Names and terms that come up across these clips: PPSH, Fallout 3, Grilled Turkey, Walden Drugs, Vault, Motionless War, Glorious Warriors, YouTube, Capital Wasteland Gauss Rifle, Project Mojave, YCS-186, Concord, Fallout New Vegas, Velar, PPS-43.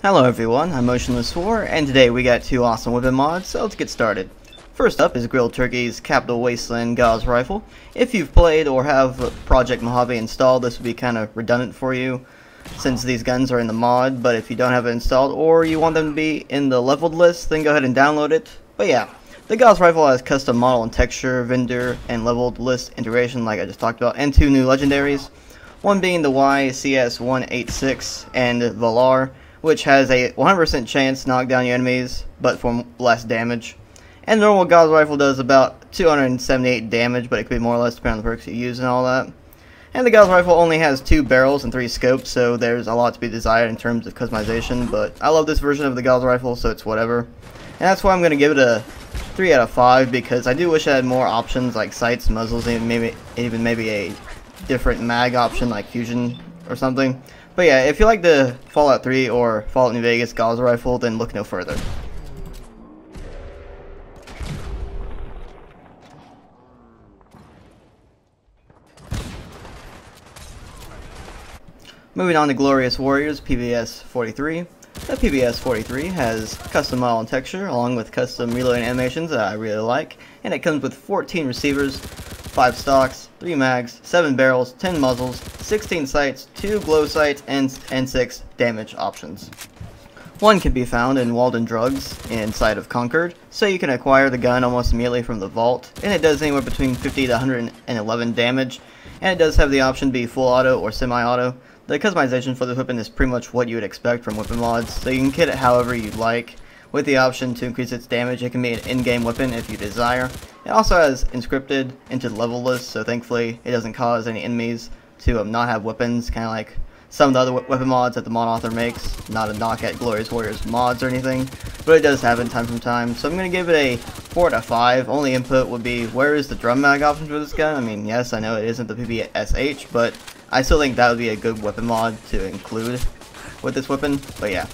Hello everyone, I'm Motionless War, and today we got two awesome weapon mods, so let's get started. First up is Grilled Turkey's Capital Wasteland Gauss Rifle. If you've played or have Project Mojave installed, this would be kind of redundant for you, since these guns are in the mod, but if you don't have it installed, or you want them to be in the leveled list, then go ahead and download it. But yeah, the Gauss Rifle has custom model and texture, vendor, and leveled list integration like I just talked about, and two new legendaries, one being the YCS-186 and Velar, which has a 100% chance to knock down your enemies, but for less damage. And the normal Gauss Rifle does about 278 damage, but it could be more or less depending on the perks you use and all that. And the Gauss Rifle only has 2 barrels and 3 scopes, so there's a lot to be desired in terms of customization, but I love this version of the Gauss Rifle, so it's whatever. And that's why I'm going to give it a 3 out of 5, because I do wish I had more options like sights, muzzles, and maybe a different mag option like fusion or something. But yeah, if you like the Fallout 3 or Fallout New Vegas Gauss Rifle, then look no further. Moving on to Glorious Warriors PPS-43. The PPS-43 has custom model and texture, along with custom reloading animations that I really like, and it comes with 14 receivers, 5 stocks, 3 mags, 7 barrels, 10 muzzles, 16 sights, 2 glow sights, and 6 damage options. One can be found in Walden Drugs inside of Concord, so you can acquire the gun almost immediately from the Vault, and it does anywhere between 50 to 111 damage, and it does have the option to be full auto or semi-auto. The customization for this weapon is pretty much what you would expect from weapon mods, so you can kit it however you'd like. With the option to increase its damage, it can be an in-game weapon if you desire. It also has inscripted into the level list, so thankfully it doesn't cause any enemies to not have weapons, kind of like some of the other weapon mods that the mod author makes. Not a knock at Glorious Warriors mods or anything, but it does happen time from time. So I'm going to give it a 4 out of 5. Only input would be, where is the drum mag option for this gun? I mean, yes, I know it isn't the PPSH, but I still think that would be a good weapon mod to include with this weapon. But yeah,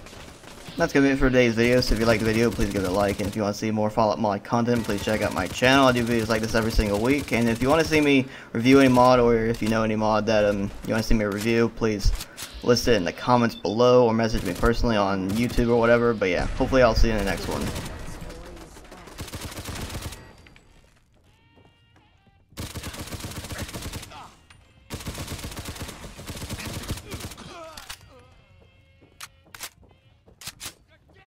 that's going to be it for today's video. So if you liked the video, please give it a like. And if you want to see more Fallout mod content, please check out my channel. I do videos like this every single week. And if you want to see me review any mod, or if you know any mod that you want to see me review, please list it in the comments below or message me personally on YouTube or whatever. But yeah, hopefully I'll see you in the next one.